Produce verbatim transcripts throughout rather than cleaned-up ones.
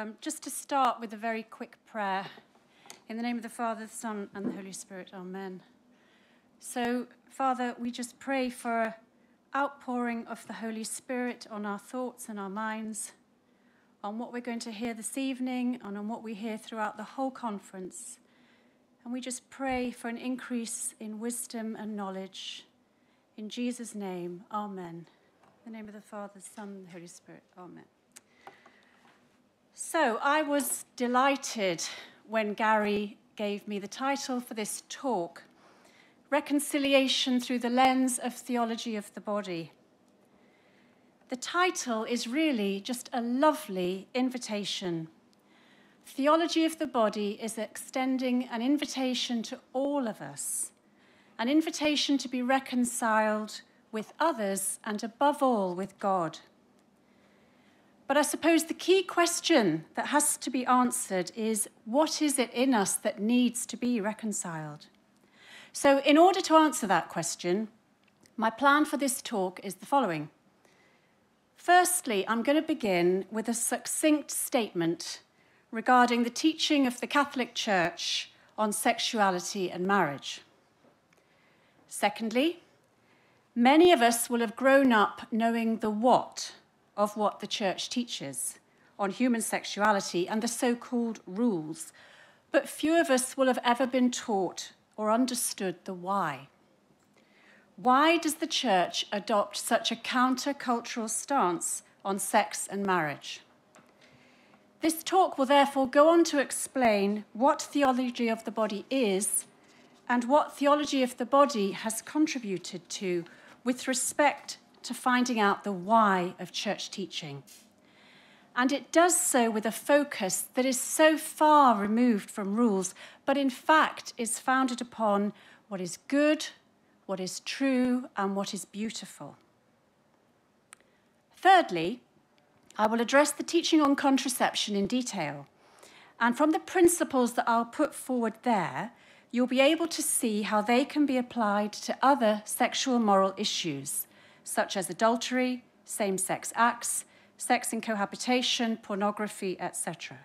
Um, just to start with a very quick prayer. In the name of the Father, the Son, and the Holy Spirit, amen. So, Father, we just pray for an outpouring of the Holy Spirit on our thoughts and our minds, on what we're going to hear this evening, and on what we hear throughout the whole conference. And we just pray for an increase in wisdom and knowledge. In Jesus' name, amen. In the name of the Father, the Son, and the Holy Spirit, amen. So, I was delighted when Gary gave me the title for this talk, Reconciliation Through the Lens of Theology of the Body. The title is really just a lovely invitation. Theology of the Body is extending an invitation to all of us, an invitation to be reconciled with others and above all with God. But I suppose the key question that has to be answered is, what is it in us that needs to be reconciled? So in order to answer that question, my plan for this talk is the following. Firstly, I'm going to begin with a succinct statement regarding the teaching of the Catholic Church on sexuality and marriage. Secondly, many of us will have grown up knowing the what of what the Church teaches on human sexuality and the so-called rules, but few of us will have ever been taught or understood the why. Why does the Church adopt such a counter-cultural stance on sex and marriage? This talk will therefore go on to explain what theology of the body is and what theology of the body has contributed to with respect to finding out the why of church teaching. And it does so with a focus that is so far removed from rules, but in fact is founded upon what is good, what is true, and what is beautiful. Thirdly, I will address the teaching on contraception in detail. And from the principles that I'll put forward there, you'll be able to see how they can be applied to other sexual moral issues, such as adultery, same-sex acts, sex and cohabitation, pornography, et cetera.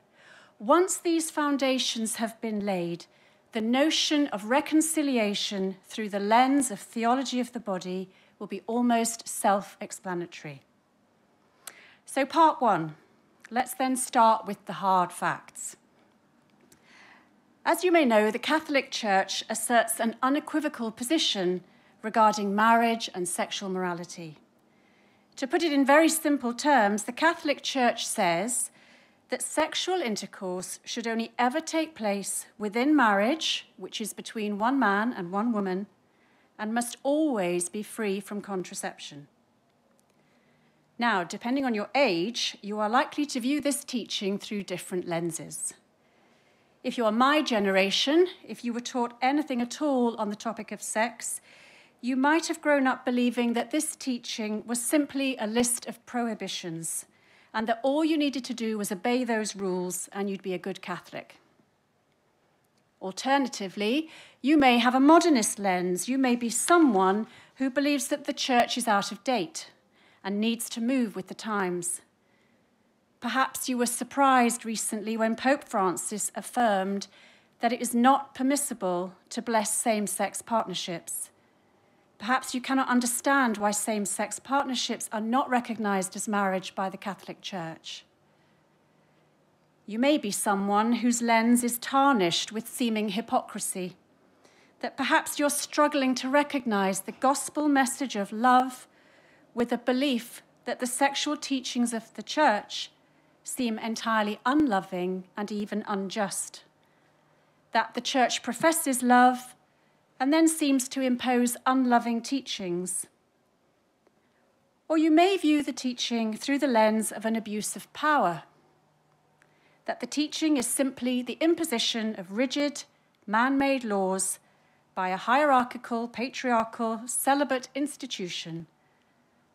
Once these foundations have been laid, the notion of reconciliation through the lens of theology of the body will be almost self-explanatory. So part one, let's then start with the hard facts. As you may know, the Catholic Church asserts an unequivocal position regarding marriage and sexual morality. To put it in very simple terms, the Catholic Church says that sexual intercourse should only ever take place within marriage, which is between one man and one woman, and must always be free from contraception. Now, depending on your age, you are likely to view this teaching through different lenses. If you are my generation, if you were taught anything at all on the topic of sex, you might have grown up believing that this teaching was simply a list of prohibitions and that all you needed to do was obey those rules and you'd be a good Catholic. Alternatively, you may have a modernist lens. You may be someone who believes that the church is out of date and needs to move with the times. Perhaps you were surprised recently when Pope Francis affirmed that it is not permissible to bless same-sex partnerships. Perhaps you cannot understand why same-sex partnerships are not recognized as marriage by the Catholic Church. You may be someone whose lens is tarnished with seeming hypocrisy, that perhaps you're struggling to recognize the gospel message of love with a belief that the sexual teachings of the church seem entirely unloving and even unjust, that the church professes love and then seems to impose unloving teachings. Or you may view the teaching through the lens of an abuse of power, that the teaching is simply the imposition of rigid, man-made laws by a hierarchical, patriarchal, celibate institution.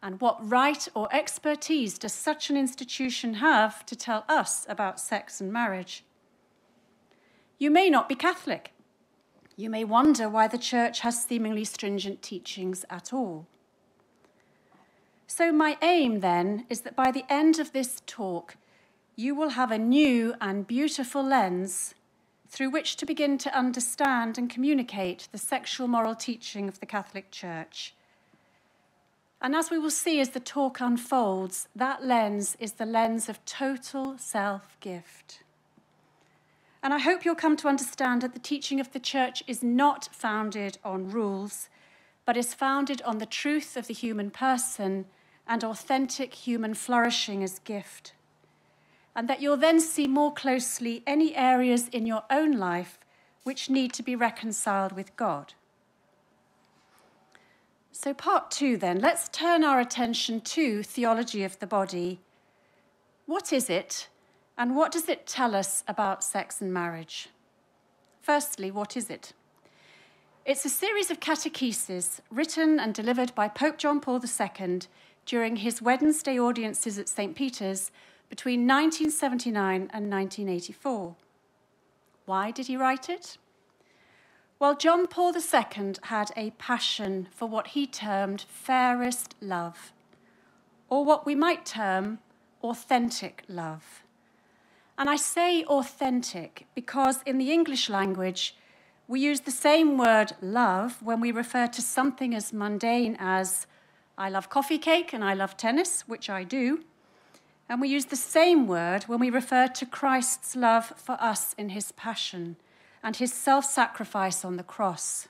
And what right or expertise does such an institution have to tell us about sex and marriage? You may not be Catholic. You may wonder why the Church has seemingly stringent teachings at all. So my aim, then, is that by the end of this talk, you will have a new and beautiful lens through which to begin to understand and communicate the sexual moral teaching of the Catholic Church. And as we will see as the talk unfolds, that lens is the lens of total self-gift. And I hope you'll come to understand that the teaching of the Church is not founded on rules, but is founded on the truth of the human person and authentic human flourishing as gift. And that you'll then see more closely any areas in your own life which need to be reconciled with God. So part two then, let's turn our attention to theology of the body. What is it, and what does it tell us about sex and marriage? Firstly, what is it? It's a series of catecheses written and delivered by Pope John Paul the Second during his Wednesday audiences at Saint Peter's between nineteen seventy-nine and nineteen eighty-four. Why did he write it? Well, John Paul the Second had a passion for what he termed fairest love, or what we might term authentic love. And I say authentic because in the English language, we use the same word love when we refer to something as mundane as I love coffee cake and I love tennis, which I do. And we use the same word when we refer to Christ's love for us in his passion and his self-sacrifice on the cross.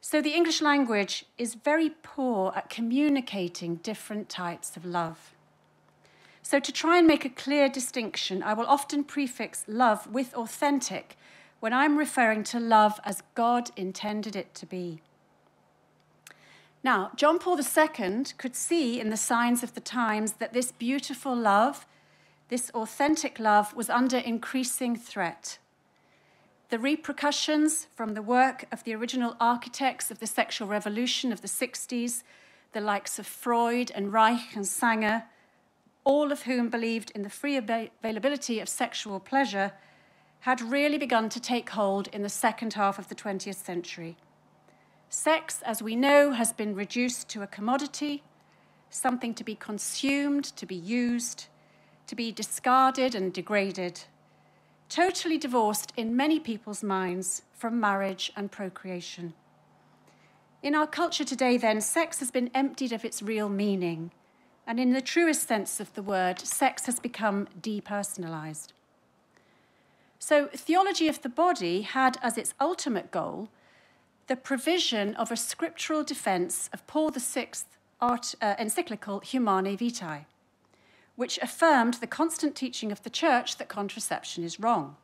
So the English language is very poor at communicating different types of love. So to try and make a clear distinction, I will often prefix love with authentic when I'm referring to love as God intended it to be. Now, John Paul the Second could see in the signs of the times that this beautiful love, this authentic love, was under increasing threat. The repercussions from the work of the original architects of the sexual revolution of the sixties, the likes of Freud and Reich and Sanger, all of whom believed in the free availability of sexual pleasure, had really begun to take hold in the second half of the twentieth century. Sex, as we know, has been reduced to a commodity, something to be consumed, to be used, to be discarded and degraded, totally divorced in many people's minds from marriage and procreation. In our culture today, then, sex has been emptied of its real meaning, and in the truest sense of the word, sex has become depersonalized. So, theology of the body had as its ultimate goal the provision of a scriptural defense of Paul the Sixth's art, uh, encyclical Humanae Vitae, which affirmed the constant teaching of the Church that contraception is wrong.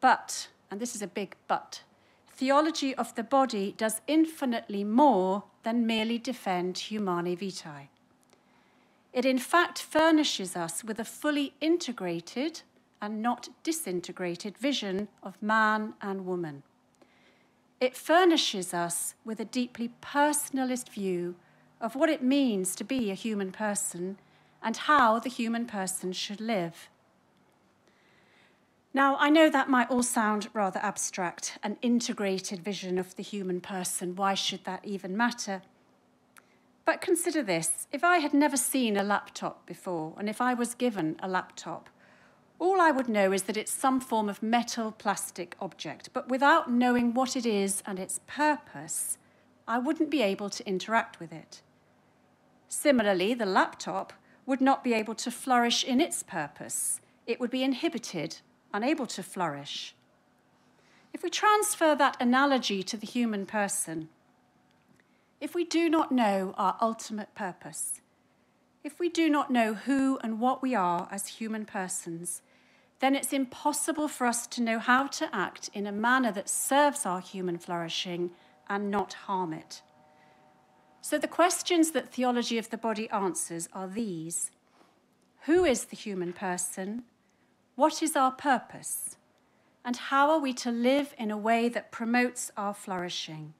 But, and this is a big but, theology of the body does infinitely more than merely defend Humanae Vitae. It in fact furnishes us with a fully integrated and not disintegrated vision of man and woman. It furnishes us with a deeply personalist view of what it means to be a human person and how the human person should live. Now, I know that might all sound rather abstract, an integrated vision of the human person. Why should that even matter? But consider this. If I had never seen a laptop before, and if I was given a laptop, all I would know is that it's some form of metal plastic object, but without knowing what it is and its purpose, I wouldn't be able to interact with it. Similarly, the laptop would not be able to flourish in its purpose. It would be inhibited, unable to flourish. If we transfer that analogy to the human person, if we do not know our ultimate purpose, if we do not know who and what we are as human persons, then it's impossible for us to know how to act in a manner that serves our human flourishing and not harm it. So the questions that theology of the body answers are these. Who is the human person? What is our purpose? And how are we to live in a way that promotes our flourishing?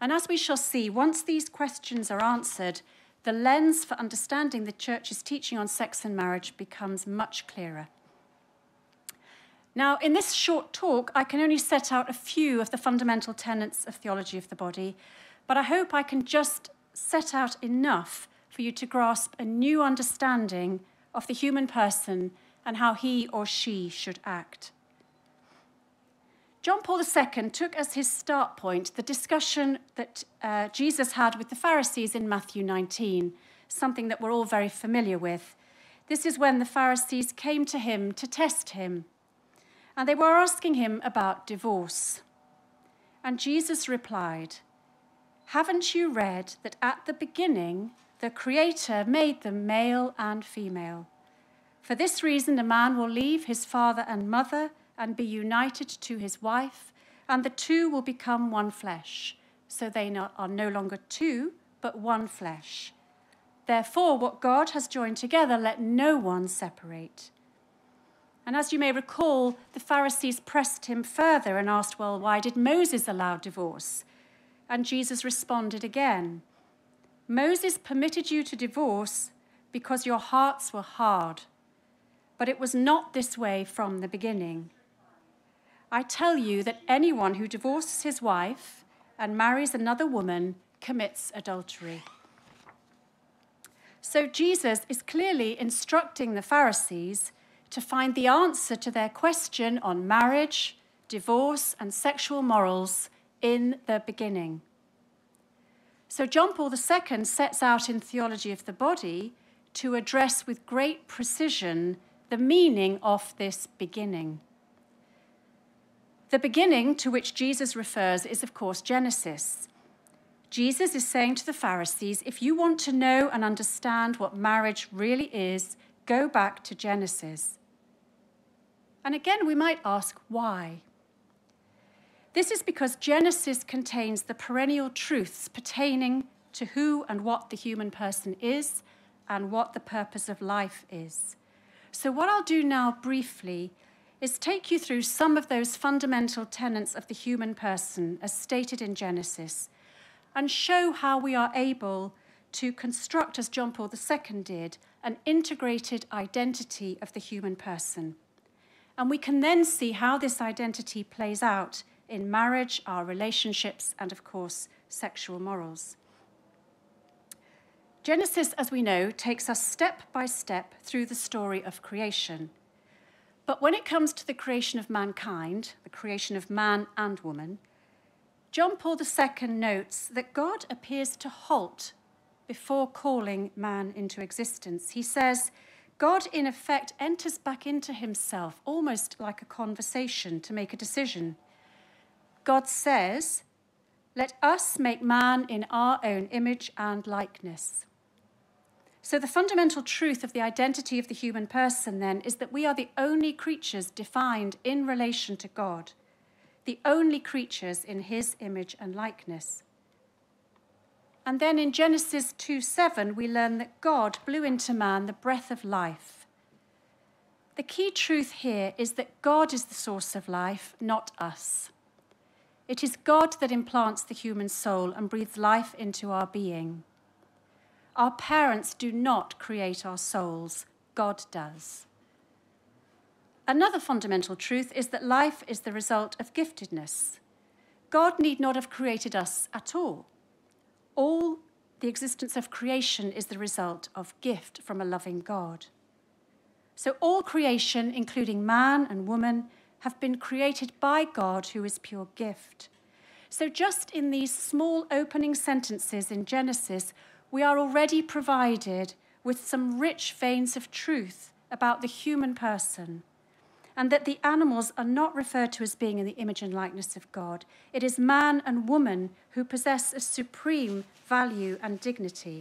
And as we shall see, once these questions are answered, the lens for understanding the Church's teaching on sex and marriage becomes much clearer. Now, in this short talk, I can only set out a few of the fundamental tenets of theology of the body, but I hope I can just set out enough for you to grasp a new understanding of the human person and how he or she should act. John Paul the Second took as his start point the discussion that uh, Jesus had with the Pharisees in Matthew nineteen, something that we're all very familiar with. This is when the Pharisees came to him to test him, and they were asking him about divorce. And Jesus replied, "Haven't you read that at the beginning the Creator made them male and female? For this reason a man will leave his father and mother and be united to his wife, and the two will become one flesh. So they are no longer two, but one flesh. Therefore, what God has joined together, let no one separate." And as you may recall, the Pharisees pressed him further and asked, well, why did Moses allow divorce? And Jesus responded again, "Moses permitted you to divorce because your hearts were hard, but it was not this way from the beginning. I tell you that anyone who divorces his wife and marries another woman commits adultery." So Jesus is clearly instructing the Pharisees to find the answer to their question on marriage, divorce, and sexual morals in the beginning. So John Paul the Second sets out in Theology of the Body to address with great precision the meaning of this beginning. The beginning to which Jesus refers is, of course, Genesis. Jesus is saying to the Pharisees, if you want to know and understand what marriage really is, go back to Genesis. And again, we might ask why. This is because Genesis contains the perennial truths pertaining to who and what the human person is and what the purpose of life is. So what I'll do now briefly is take you through some of those fundamental tenets of the human person as stated in Genesis and show how we are able to construct, as John Paul the Second did, an integrated identity of the human person. And we can then see how this identity plays out in marriage, our relationships, and of course, sexual morals. Genesis, as we know, takes us step by step through the story of creation. But when it comes to the creation of mankind, the creation of man and woman, John Paul the Second notes that God appears to halt before calling man into existence. He says, God, in effect, enters back into himself, almost like a conversation to make a decision. God says, "Let us make man in our own image and likeness." So the fundamental truth of the identity of the human person, then, is that we are the only creatures defined in relation to God, the only creatures in his image and likeness. And then in Genesis two seven, we learn that God blew into man the breath of life. The key truth here is that God is the source of life, not us. It is God that implants the human soul and breathes life into our being. Our parents do not create our souls. God does. Another fundamental truth is that life is the result of giftedness. God need not have created us at all. All the existence of creation is the result of gift from a loving God. So all creation, including man and woman, have been created by God, who is pure gift. So just in these small opening sentences in Genesis, we are already provided with some rich veins of truth about the human person, and that the animals are not referred to as being in the image and likeness of God. It is man and woman who possess a supreme value and dignity.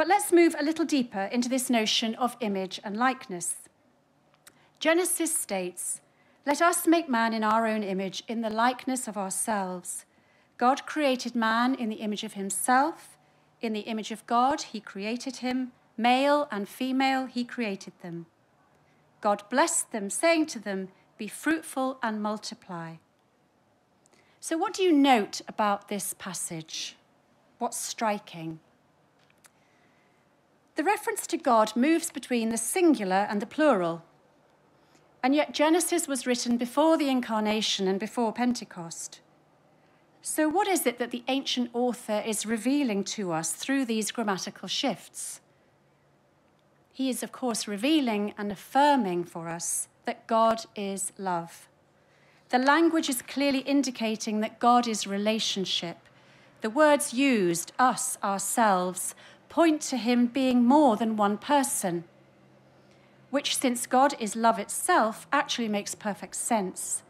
But let's move a little deeper into this notion of image and likeness. Genesis states, "Let us make man in our own image, in the likeness of ourselves. God created man in the image of himself. In the image of God, he created him. Male and female, he created them. God blessed them, saying to them, 'Be fruitful and multiply.'" So what do you note about this passage? What's striking? The reference to God moves between the singular and the plural. And yet Genesis was written before the incarnation and before Pentecost. So what is it that the ancient author is revealing to us through these grammatical shifts? He is, of course, revealing and affirming for us that God is love. The language is clearly indicating that God is relationship. The words used, us, ourselves, point to him being more than one person, which, since God is love itself, actually makes perfect sense.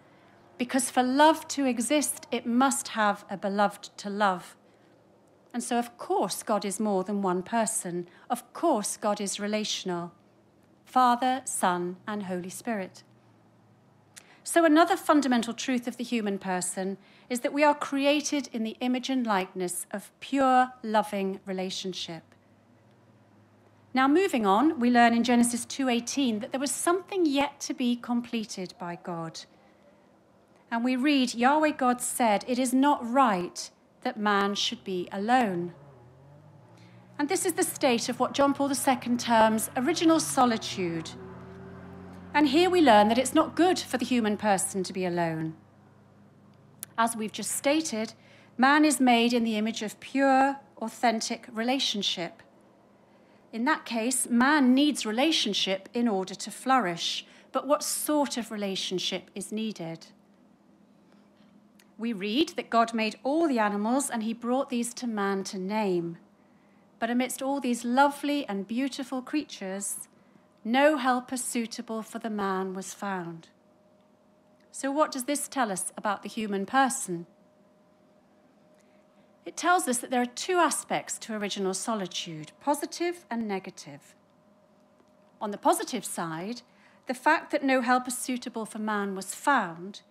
Because for love to exist, it must have a beloved to love. And so, of course, God is more than one person. Of course, God is relational. Father, Son, and Holy Spirit. So another fundamental truth of the human person is that we are created in the image and likeness of pure, loving relationship. Now, moving on, we learn in Genesis two eighteen that there was something yet to be completed by God. And we read, Yahweh God said, it is not right that man should be alone. And this is the state of what John Paul the Second terms original solitude. And here we learn that it's not good for the human person to be alone. As we've just stated, man is made in the image of pure, authentic relationship. In that case, man needs relationship in order to flourish. But what sort of relationship is needed? We read that God made all the animals and he brought these to man to name. But amidst all these lovely and beautiful creatures, no helper suitable for the man was found. So what does this tell us about the human person? It tells us that there are two aspects to original solitude, positive and negative. On the positive side, the fact that no helper suitable for man was found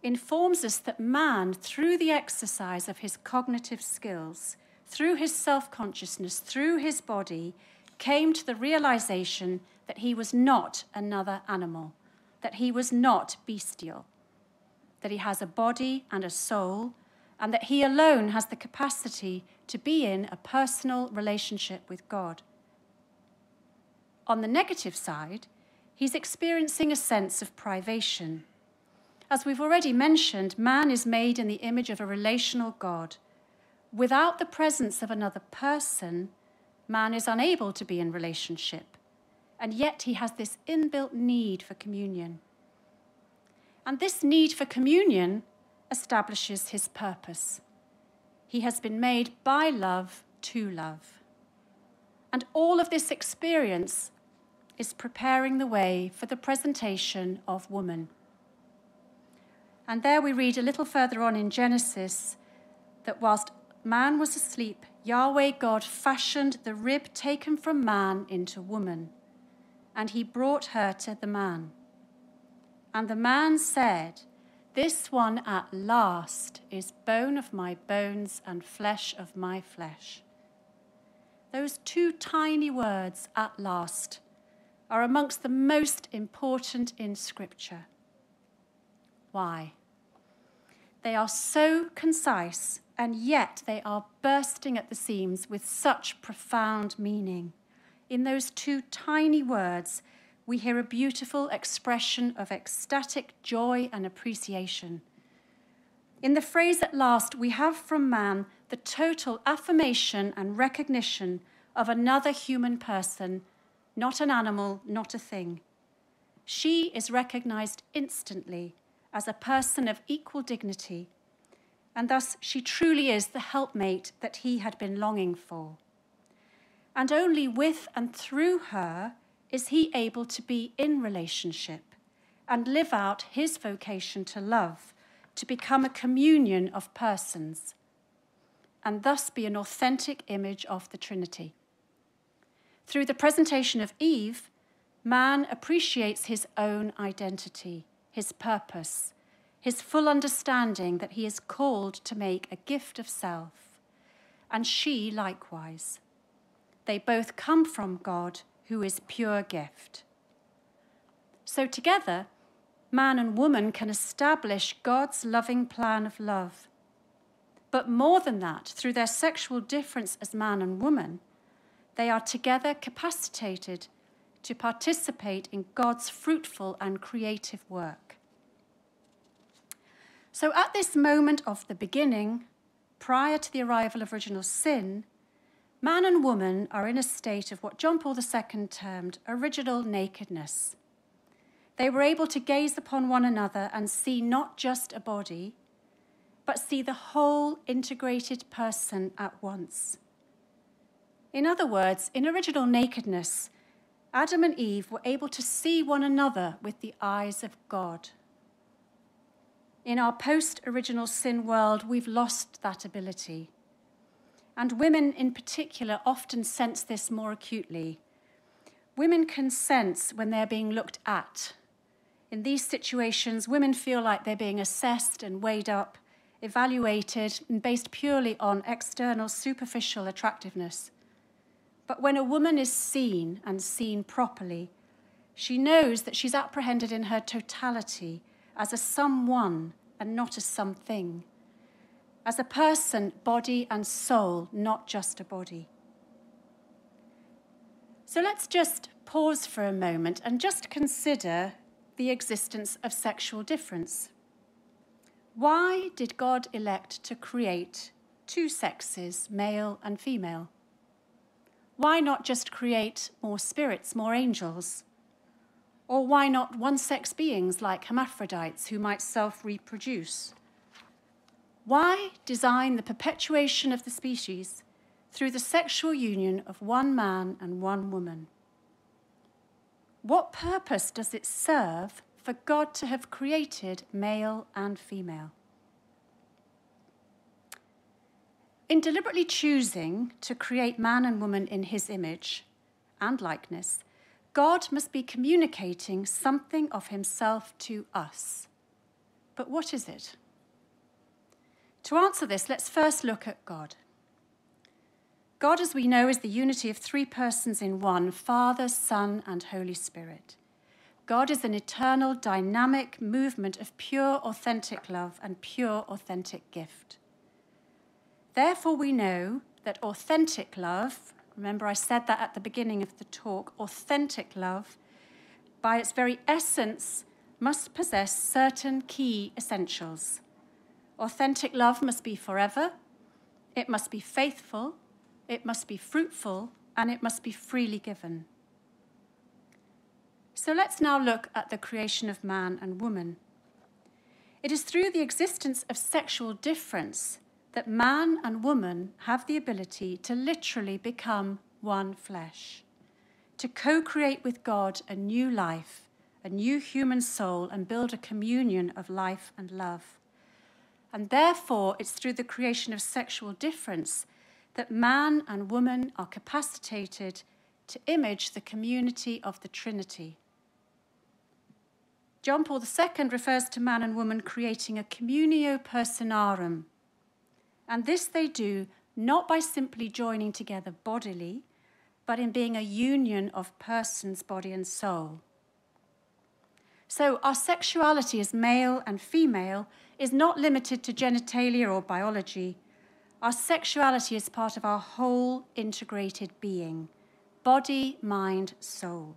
informs us that man, through the exercise of his cognitive skills, through his self-consciousness, through his body, came to the realization that he was not another animal, that he was not bestial, that he has a body and a soul, and that he alone has the capacity to be in a personal relationship with God. On the negative side, he's experiencing a sense of privation. As we've already mentioned, man is made in the image of a relational God. Without the presence of another person, man is unable to be in relationship, and yet he has this inbuilt need for communion. And this need for communion establishes his purpose. He has been made by love to love. And all of this experience is preparing the way for the presentation of woman. And there we read a little further on in Genesis that whilst man was asleep, Yahweh God fashioned the rib taken from man into woman, and he brought her to the man. And the man said, this one at last is bone of my bones and flesh of my flesh. Those two tiny words, at last, are amongst the most important in Scripture. Why? They are so concise, and yet they are bursting at the seams with such profound meaning. In those two tiny words, we hear a beautiful expression of ecstatic joy and appreciation. In the phrase at last, we have from man the total affirmation and recognition of another human person, not an animal, not a thing. She is recognized instantly as a person of equal dignity, and thus she truly is the helpmate that he had been longing for. And only with and through her is he able to be in relationship and live out his vocation to love, to become a communion of persons, and thus be an authentic image of the Trinity. Through the presentation of Eve, man appreciates his own identity, his purpose, his full understanding that he is called to make a gift of self, and she likewise. They both come from God, who is pure gift. So together, man and woman can establish God's loving plan of love. But more than that, through their sexual difference as man and woman, they are together capacitated to participate in God's fruitful and creative work. So at this moment of the beginning, prior to the arrival of original sin, man and woman are in a state of what John Paul the Second termed original nakedness. They were able to gaze upon one another and see not just a body, but see the whole integrated person at once. In other words, in original nakedness, Adam and Eve were able to see one another with the eyes of God. In our post-original sin world, we've lost that ability. And women in particular often sense this more acutely. Women can sense when they're being looked at. In these situations, women feel like they're being assessed and weighed up, evaluated, and based purely on external, superficial attractiveness. But when a woman is seen and seen properly, she knows that she's apprehended in her totality as a someone and not a something, as a person, body and soul, not just a body. So let's just pause for a moment and just consider the existence of sexual difference. Why did God elect to create two sexes, male and female? Why not just create more spirits, more angels? Or why not one-sex beings like hermaphrodites who might self-reproduce? Why design the perpetuation of the species through the sexual union of one man and one woman? What purpose does it serve for God to have created male and female? In deliberately choosing to create man and woman in his image and likeness, God must be communicating something of himself to us. But what is it? To answer this, let's first look at God. God, as we know, is the unity of three persons in one, Father, Son, and Holy Spirit. God is an eternal, dynamic movement of pure, authentic love and pure, authentic gift. Therefore, we know that authentic love, remember I said that at the beginning of the talk, authentic love, by its very essence, must possess certain key essentials. Authentic love must be forever, it must be faithful, it must be fruitful, and it must be freely given. So let's now look at the creation of man and woman. It is through the existence of sexual difference that man and woman have the ability to literally become one flesh, to co-create with God a new life, a new human soul, and build a communion of life and love. And therefore, it's through the creation of sexual difference that man and woman are capacitated to image the community of the Trinity. John Paul the Second refers to man and woman creating a communio personarum, and this they do not by simply joining together bodily, but in being a union of persons, body and soul. So our sexuality as male and female is not limited to genitalia or biology. Our sexuality is part of our whole integrated being, body, mind, soul.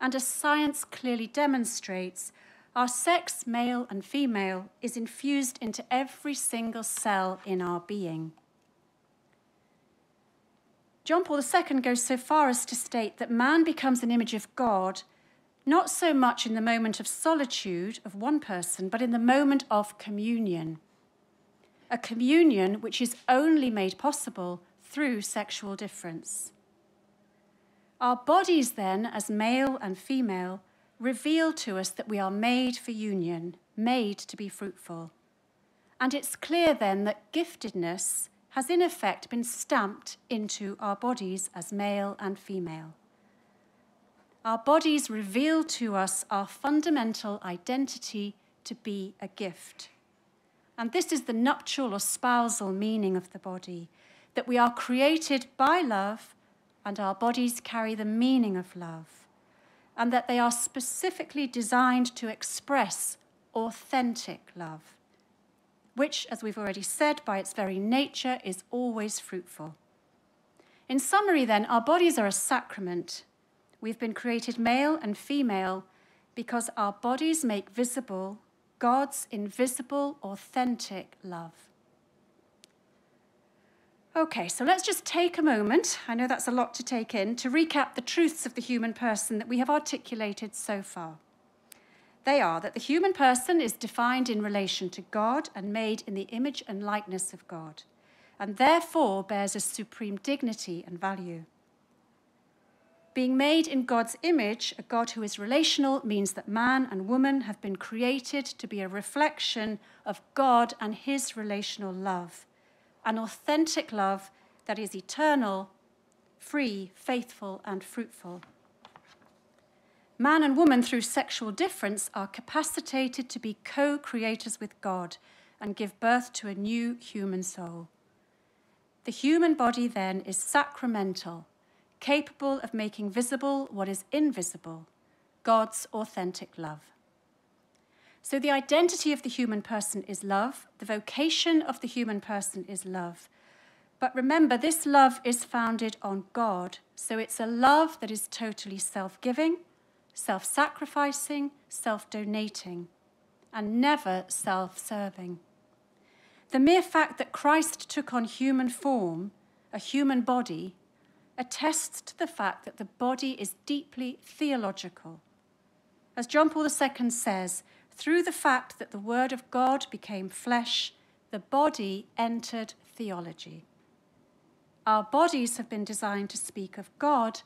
And as science clearly demonstrates, our sex, male and female, is infused into every single cell in our being. John Paul the Second goes so far as to state that man becomes an image of God, not so much in the moment of solitude of one person, but in the moment of communion. A communion which is only made possible through sexual difference. Our bodies then, as male and female, reveal to us that we are made for union, made to be fruitful. And it's clear then that giftedness has in effect been stamped into our bodies as male and female. Our bodies reveal to us our fundamental identity to be a gift. And this is the nuptial or spousal meaning of the body, that we are created by love and our bodies carry the meaning of love, and that they are specifically designed to express authentic love, which, as we've already said, by its very nature is always fruitful. In summary then, our bodies are a sacrament. We've been created male and female because our bodies make visible God's invisible, authentic love. Okay, so let's just take a moment, I know that's a lot to take in, to recap the truths of the human person that we have articulated so far. They are that the human person is defined in relation to God and made in the image and likeness of God, and therefore bears a supreme dignity and value. Being made in God's image, a God who is relational, means that man and woman have been created to be a reflection of God and his relational love, an authentic love that is eternal, free, faithful, and fruitful. Man and woman, through sexual difference, are capacitated to be co-creators with God and give birth to a new human soul. The human body, then, is sacramental, capable of making visible what is invisible, God's authentic love. So the identity of the human person is love, the vocation of the human person is love. But remember, this love is founded on God, so it's a love that is totally self-giving, self-sacrificing, self-donating, and never self-serving. The mere fact that Christ took on human form, a human body, attests to the fact that the body is deeply theological. As John Paul the Second says, through the fact that the Word of God became flesh, the body entered theology. Our bodies have been designed to speak of God,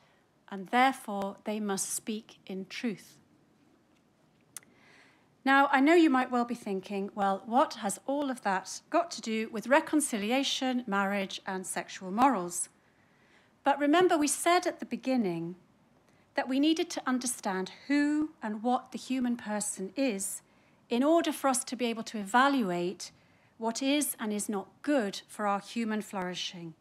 and therefore they must speak in truth. Now, I know you might well be thinking, well, what has all of that got to do with reconciliation, marriage, and sexual morals? But remember, we said at the beginning that we needed to understand who and what the human person is in order for us to be able to evaluate what is and is not good for our human flourishing.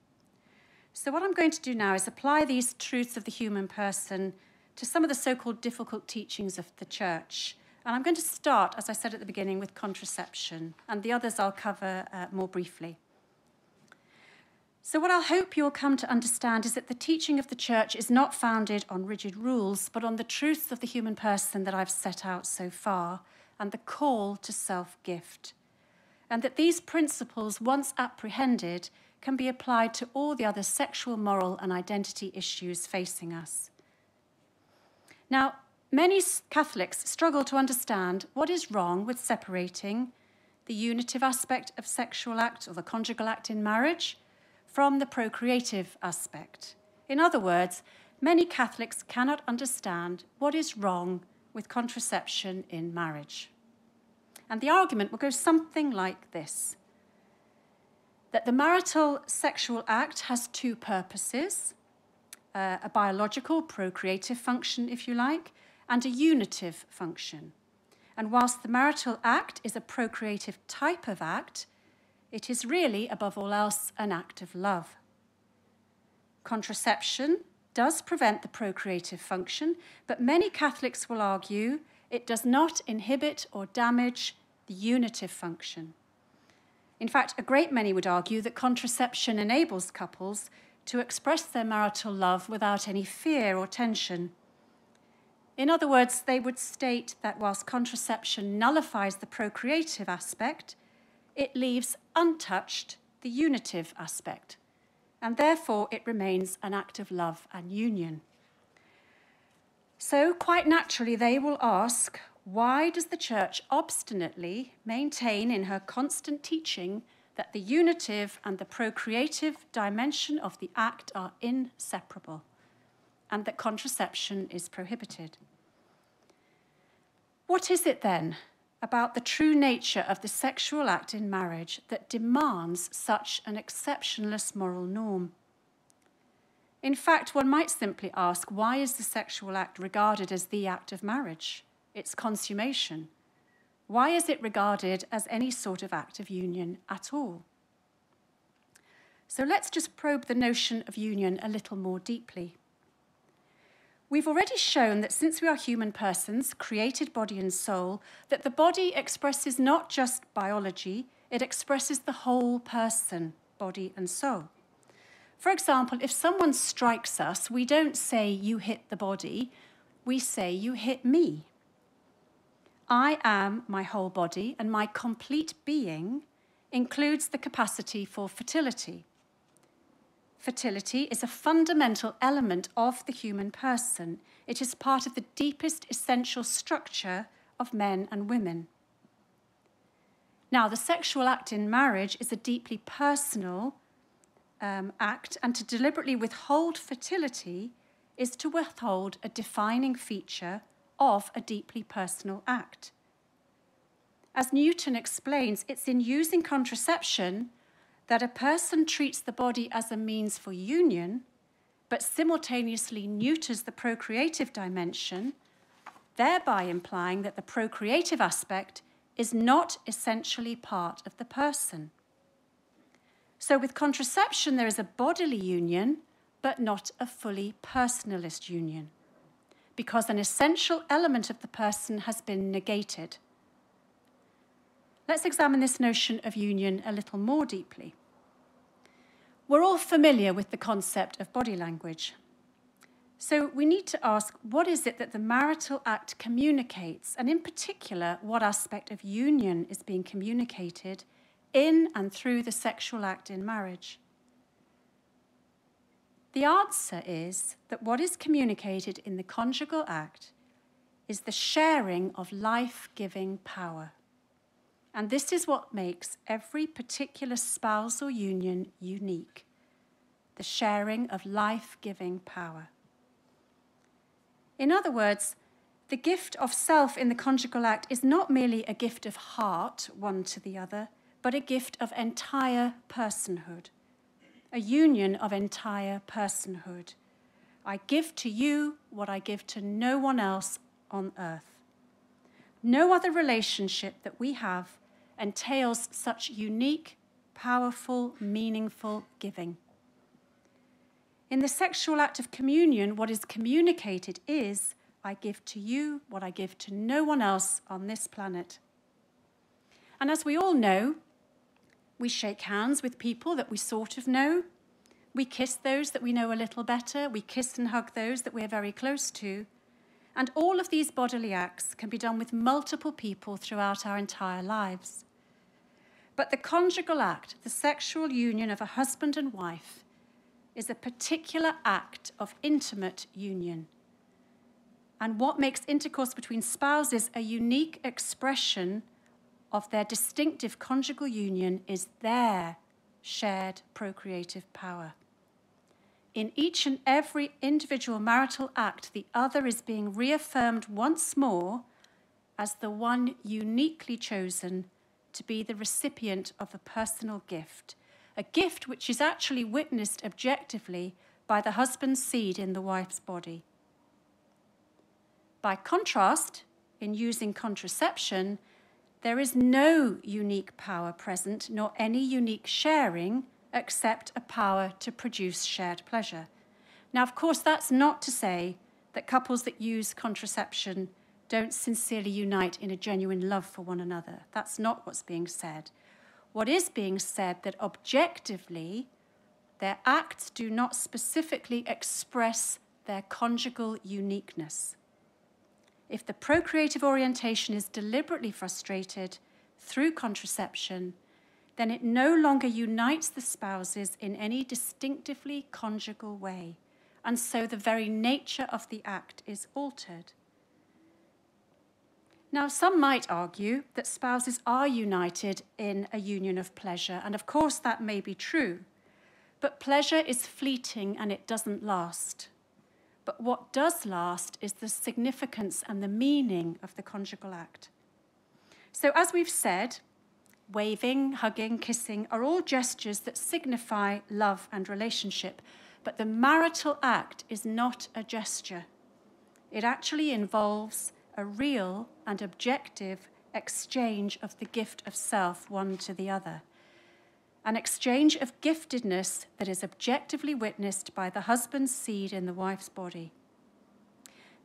So what I'm going to do now is apply these truths of the human person to some of the so-called difficult teachings of the Church. And I'm going to start, as I said at the beginning, with contraception, and the others I'll cover uh, more briefly. So what I'll hope you'll come to understand is that the teaching of the Church is not founded on rigid rules, but on the truths of the human person that I've set out so far, and the call to self-gift. And that these principles, once apprehended, can be applied to all the other sexual, moral, and identity issues facing us. Now, many Catholics struggle to understand what is wrong with separating the unitive aspect of sexual act or the conjugal act in marriage from the procreative aspect. In other words, many Catholics cannot understand what is wrong with contraception in marriage. And the argument will go something like this: that the marital sexual act has two purposes, uh, a biological, procreative function, if you like, and a unitive function. And whilst the marital act is a procreative type of act, it is really, above all else, an act of love. Contraception does prevent the procreative function, but many Catholics will argue it does not inhibit or damage the unitive function. In fact, a great many would argue that contraception enables couples to express their marital love without any fear or tension. In other words, they would state that whilst contraception nullifies the procreative aspect, it leaves untouched the unitive aspect, and therefore it remains an act of love and union. So, quite naturally, they will ask, why does the Church obstinately maintain in her constant teaching that the unitive and the procreative dimension of the act are inseparable, and that contraception is prohibited? What is it then about the true nature of the sexual act in marriage that demands such an exceptionless moral norm? In fact, one might simply ask, why is the sexual act regarded as the act of marriage, its consummation? Why is it regarded as any sort of act of union at all? So let's just probe the notion of union a little more deeply. We've already shown that since we are human persons, created body and soul, that the body expresses not just biology, it expresses the whole person, body and soul. For example, if someone strikes us, we don't say, "You hit the body," we say, "You hit me." I am my whole body, and my complete being includes the capacity for fertility. Fertility is a fundamental element of the human person. It is part of the deepest essential structure of men and women. Now, the sexual act in marriage is a deeply personal um, act, and to deliberately withhold fertility is to withhold a defining feature of a deeply personal act. As Newton explains, it's in using contraception that a person treats the body as a means for union, but simultaneously neuters the procreative dimension, thereby implying that the procreative aspect is not essentially part of the person. So with contraception, there is a bodily union, but not a fully personalist union, because an essential element of the person has been negated. Let's examine this notion of union a little more deeply. We're all familiar with the concept of body language. So we need to ask, what is it that the marital act communicates, and in particular, what aspect of union is being communicated in and through the sexual act in marriage? The answer is that what is communicated in the conjugal act is the sharing of life-giving power. And this is what makes every particular spousal union unique, the sharing of life-giving power. In other words, the gift of self in the conjugal act is not merely a gift of heart, one to the other, but a gift of entire personhood, a union of entire personhood. I give to you what I give to no one else on earth. No other relationship that we have entails such unique, powerful, meaningful giving. In the sexual act of communion, what is communicated is, I give to you what I give to no one else on this planet. And as we all know, we shake hands with people that we sort of know. We kiss those that we know a little better. We kiss and hug those that we're very close to. And all of these bodily acts can be done with multiple people throughout our entire lives. But the conjugal act, the sexual union of a husband and wife, is a particular act of intimate union. And what makes intercourse between spouses a unique expression of their distinctive conjugal union is their shared procreative power. In each and every individual marital act, the other is being reaffirmed once more as the one uniquely chosen to be the recipient of a personal gift, a gift which is actually witnessed objectively by the husband's seed in the wife's body. By contrast, in using contraception, there is no unique power present, nor any unique sharing, except a power to produce shared pleasure. Now, of course, that's not to say that couples that use contraception don't sincerely unite in a genuine love for one another. That's not what's being said. What is being said that objectively, their acts do not specifically express their conjugal uniqueness. If the procreative orientation is deliberately frustrated through contraception, then it no longer unites the spouses in any distinctively conjugal way, and so the very nature of the act is altered. Now, some might argue that spouses are united in a union of pleasure, and of course that may be true, but pleasure is fleeting and it doesn't last. But what does last is the significance and the meaning of the conjugal act. So as we've said, waving, hugging, kissing are all gestures that signify love and relationship, but the marital act is not a gesture. It actually involves a real and objective exchange of the gift of self one to the other, an exchange of giftedness that is objectively witnessed by the husband's seed in the wife's body.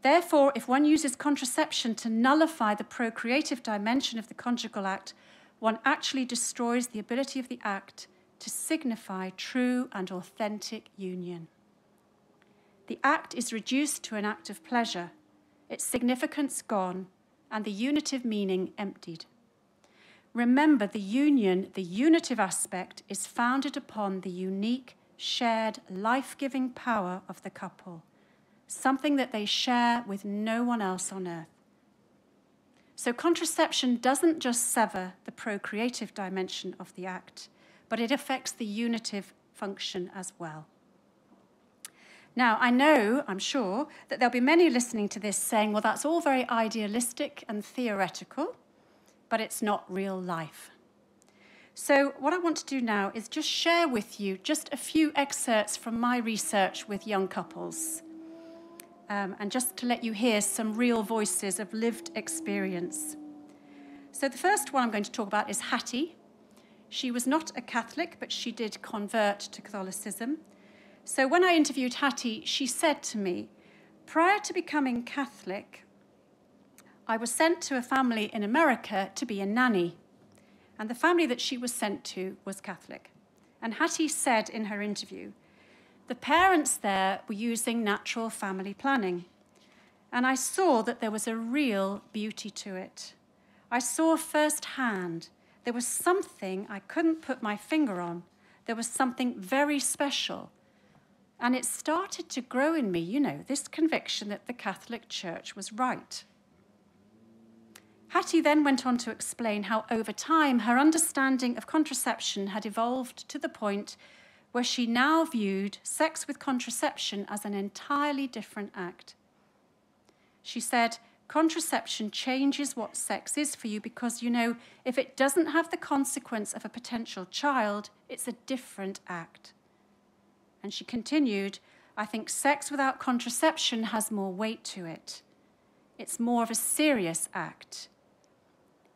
Therefore, if one uses contraception to nullify the procreative dimension of the conjugal act, one actually destroys the ability of the act to signify true and authentic union. The act is reduced to an act of pleasure, its significance gone, and the unitive meaning emptied. Remember, the union, the unitive aspect, is founded upon the unique, shared, life-giving power of the couple, something that they share with no one else on earth. So contraception doesn't just sever the procreative dimension of the act, but it affects the unitive function as well. Now, I know, I'm sure, that there'll be many listening to this saying, well, that's all very idealistic and theoretical, but it's not real life. So what I want to do now is just share with you just a few excerpts from my research with young couples, um, and just to let you hear some real voices of lived experience. So the first one I'm going to talk about is Hattie. She was not a Catholic, but she did convert to Catholicism. So when I interviewed Hattie, she said to me, prior to becoming Catholic, I was sent to a family in America to be a nanny. And the family that she was sent to was Catholic. And Hattie said in her interview, the parents there were using natural family planning. And I saw that there was a real beauty to it. I saw firsthand there was something I couldn't put my finger on. There was something very special. And it started to grow in me, you know, this conviction that the Catholic Church was right. Hattie then went on to explain how over time her understanding of contraception had evolved to the point where she now viewed sex with contraception as an entirely different act. She said, contraception changes what sex is for you because, you know, if it doesn't have the consequence of a potential child, it's a different act. And she continued, I think sex without contraception has more weight to it. It's more of a serious act.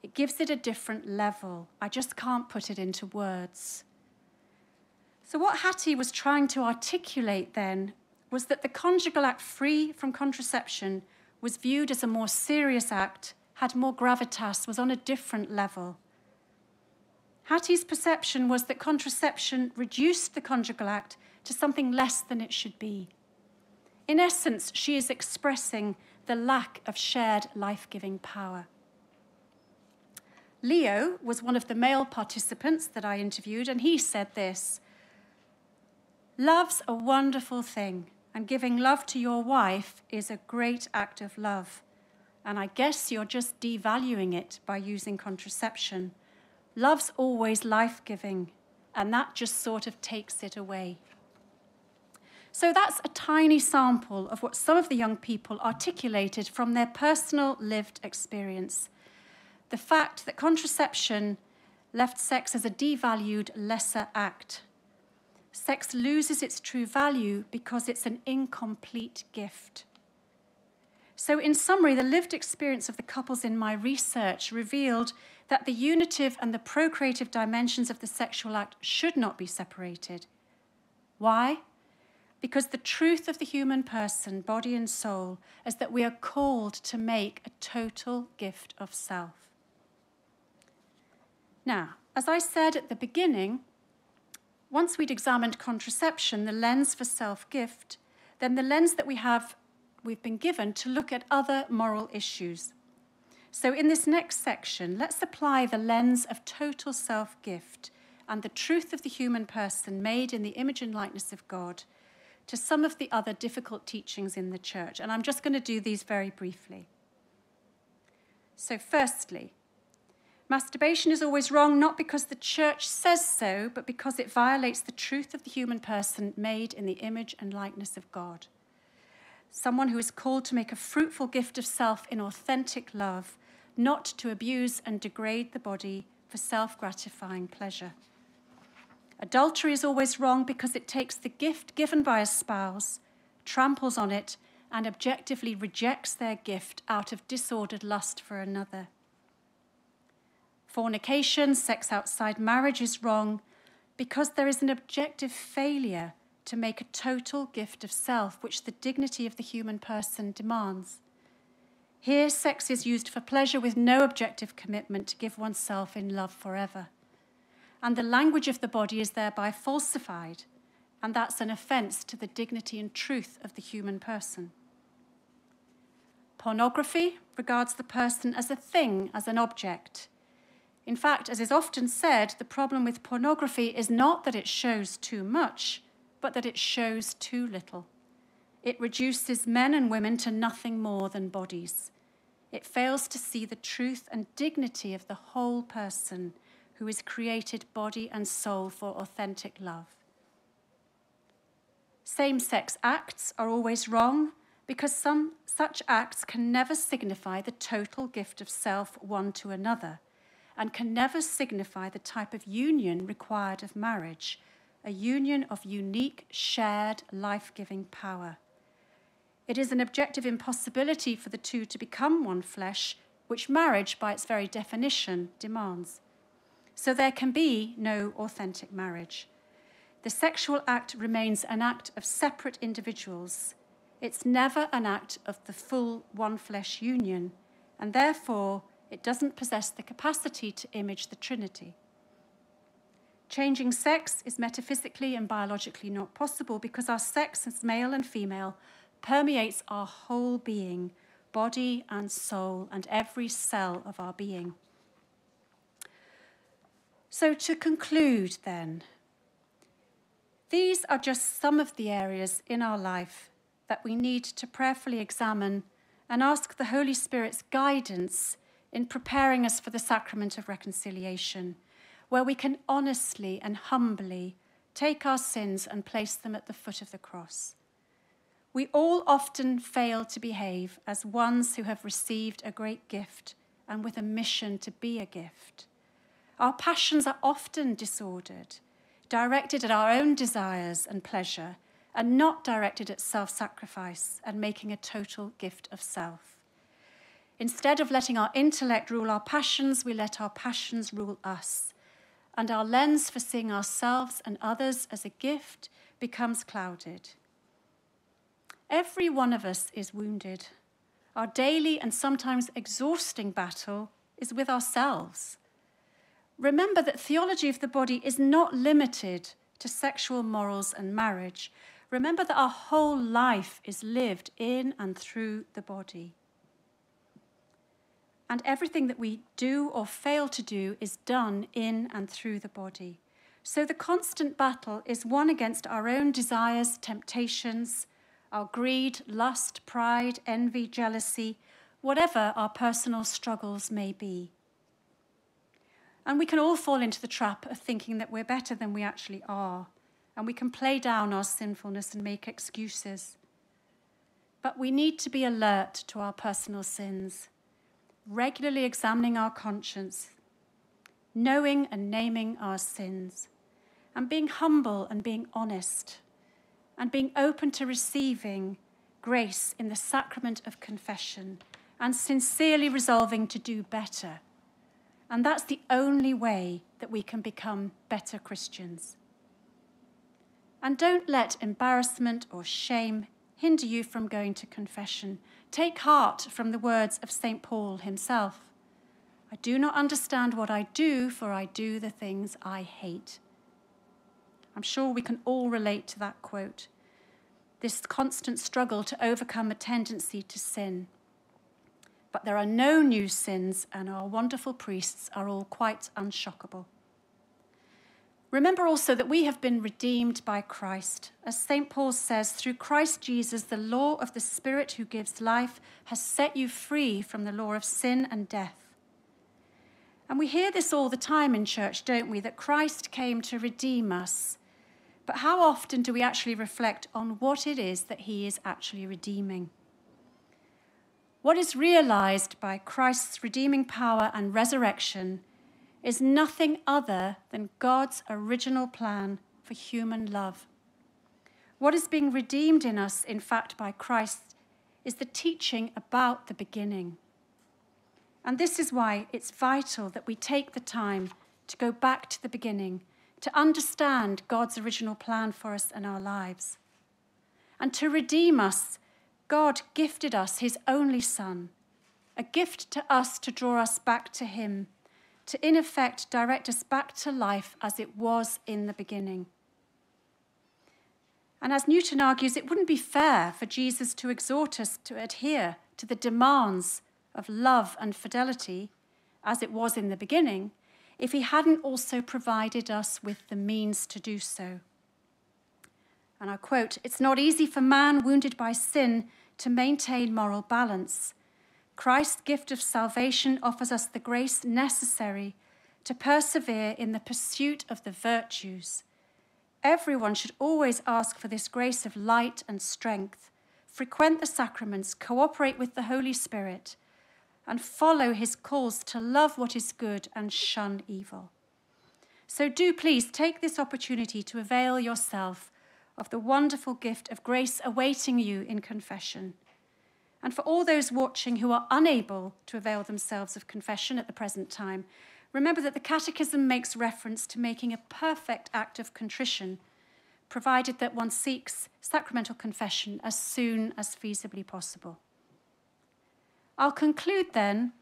It gives it a different level. I just can't put it into words. So what Hattie was trying to articulate then was that the conjugal act free from contraception was viewed as a more serious act, had more gravitas, was on a different level. Hattie's perception was that contraception reduced the conjugal act to something less than it should be. In essence, she is expressing the lack of shared life-giving power. Leo was one of the male participants that I interviewed, and he said this, love's a wonderful thing, and giving love to your wife is a great act of love. And I guess you're just devaluing it by using contraception. Love's always life-giving, and that just sort of takes it away. So that's a tiny sample of what some of the young people articulated from their personal lived experience. The fact that contraception left sex as a devalued, lesser act. Sex loses its true value because it's an incomplete gift. So in summary, the lived experience of the couples in my research revealed that the unitive and the procreative dimensions of the sexual act should not be separated. Why? Because the truth of the human person, body and soul, is that we are called to make a total gift of self. Now, as I said at the beginning, once we'd examined contraception, the lens for self-gift, then the lens that we have, we've been given to look at other moral issues. So in this next section, let's apply the lens of total self-gift and the truth of the human person made in the image and likeness of God to some of the other difficult teachings in the church. And I'm just going to do these very briefly. So firstly, masturbation is always wrong, not because the church says so, but because it violates the truth of the human person made in the image and likeness of God. Someone who is called to make a fruitful gift of self in authentic love, not to abuse and degrade the body for self-gratifying pleasure. Adultery is always wrong because it takes the gift given by a spouse, tramples on it, and objectively rejects their gift out of disordered lust for another. Fornication, sex outside marriage, is wrong because there is an objective failure to make a total gift of self, which the dignity of the human person demands. Here, sex is used for pleasure with no objective commitment to give oneself in love forever. And the language of the body is thereby falsified, and that's an offence to the dignity and truth of the human person. Pornography regards the person as a thing, as an object. In fact, as is often said, the problem with pornography is not that it shows too much, but that it shows too little. It reduces men and women to nothing more than bodies. It fails to see the truth and dignity of the whole person who is created body and soul for authentic love. Same-sex acts are always wrong because some such acts can never signify the total gift of self one to another, and can never signify the type of union required of marriage, a union of unique, shared, life-giving power. It is an objective impossibility for the two to become one flesh, which marriage, by its very definition, demands. So there can be no authentic marriage. The sexual act remains an act of separate individuals. It's never an act of the full one-flesh union, and therefore it doesn't possess the capacity to image the Trinity. Changing sex is metaphysically and biologically not possible because our sex as male and female permeates our whole being, body and soul, and every cell of our being. So to conclude then, these are just some of the areas in our life that we need to prayerfully examine and ask the Holy Spirit's guidance in preparing us for the sacrament of reconciliation, where we can honestly and humbly take our sins and place them at the foot of the cross. We all often fail to behave as ones who have received a great gift and with a mission to be a gift. Our passions are often disordered, directed at our own desires and pleasure, and not directed at self-sacrifice and making a total gift of self. Instead of letting our intellect rule our passions, we let our passions rule us. And our lens for seeing ourselves and others as a gift becomes clouded. Every one of us is wounded. Our daily and sometimes exhausting battle is with ourselves. Remember that theology of the body is not limited to sexual morals and marriage. Remember that our whole life is lived in and through the body. And everything that we do or fail to do is done in and through the body. So the constant battle is one against our own desires, temptations, our greed, lust, pride, envy, jealousy, whatever our personal struggles may be. And we can all fall into the trap of thinking that we're better than we actually are, and we can play down our sinfulness and make excuses. But we need to be alert to our personal sins, regularly examining our conscience, knowing and naming our sins, and being humble and being honest, and being open to receiving grace in the sacrament of confession, and sincerely resolving to do better. And that's the only way that we can become better Christians. And don't let embarrassment or shame hinder you from going to confession. Take heart from the words of Saint Paul himself. I do not understand what I do, for I do the things I hate. I'm sure we can all relate to that quote, this constant struggle to overcome a tendency to sin. But there are no new sins, and our wonderful priests are all quite unshockable. Remember also that we have been redeemed by Christ. As Saint Paul says, through Christ Jesus, the law of the Spirit who gives life has set you free from the law of sin and death. And we hear this all the time in church, don't we, that Christ came to redeem us. But how often do we actually reflect on what it is that he is actually redeeming? What is realized by Christ's redeeming power and resurrection is nothing other than God's original plan for human love. What is being redeemed in us, in fact, by Christ is the teaching about the beginning. And this is why it's vital that we take the time to go back to the beginning, to understand God's original plan for us and our lives. And to redeem us, God gifted us his only Son, a gift to us to draw us back to him, to in effect direct us back to life as it was in the beginning. And as Newton argues, it wouldn't be fair for Jesus to exhort us to adhere to the demands of love and fidelity, as it was in the beginning, if he hadn't also provided us with the means to do so. And I quote, "It's not easy for man wounded by sin to maintain moral balance. Christ's gift of salvation offers us the grace necessary to persevere in the pursuit of the virtues. Everyone should always ask for this grace of light and strength, frequent the sacraments, cooperate with the Holy Spirit, and follow his calls to love what is good and shun evil. So do please take this opportunity to avail yourself of the wonderful gift of grace awaiting you in confession. And for all those watching who are unable to avail themselves of confession at the present time, remember that the Catechism makes reference to making a perfect act of contrition, provided that one seeks sacramental confession as soon as feasibly possible." I'll conclude then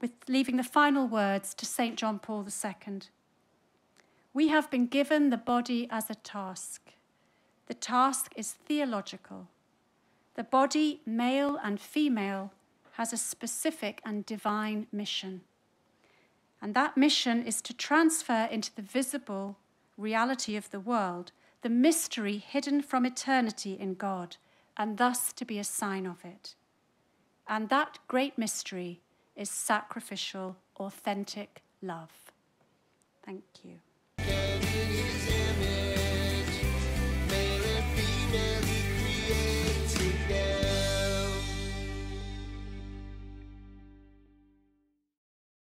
with leaving the final words to Saint John Paul the Second. "We have been given the body as a task. The task is theological. The body, male and female, has a specific and divine mission. And that mission is to transfer into the visible reality of the world the mystery hidden from eternity in God, and thus to be a sign of it. And that great mystery is sacrificial, authentic love." Thank you.